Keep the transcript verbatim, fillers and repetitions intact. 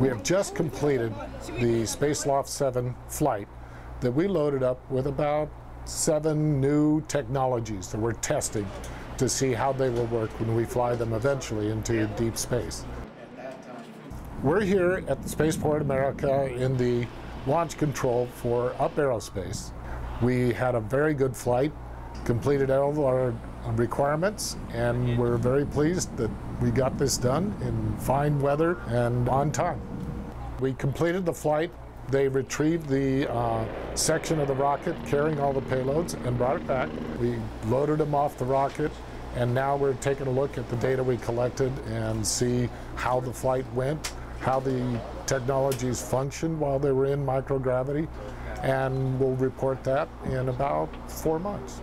We have just completed the SpaceLoft seven flight that we loaded up with about seven new technologies that we're testing to see how they will work when we fly them eventually into deep space. We're here at the Spaceport America in the launch control for U P Aerospace. We had a very good flight, completed all our requirements, and we're very pleased that we got this done in fine weather and on time. We completed the flight. They retrieved the uh, section of the rocket carrying all the payloads and brought it back. We loaded them off the rocket, and now we're taking a look at the data we collected and see how the flight went, how the technologies functioned while they were in microgravity, and we'll report that in about four months.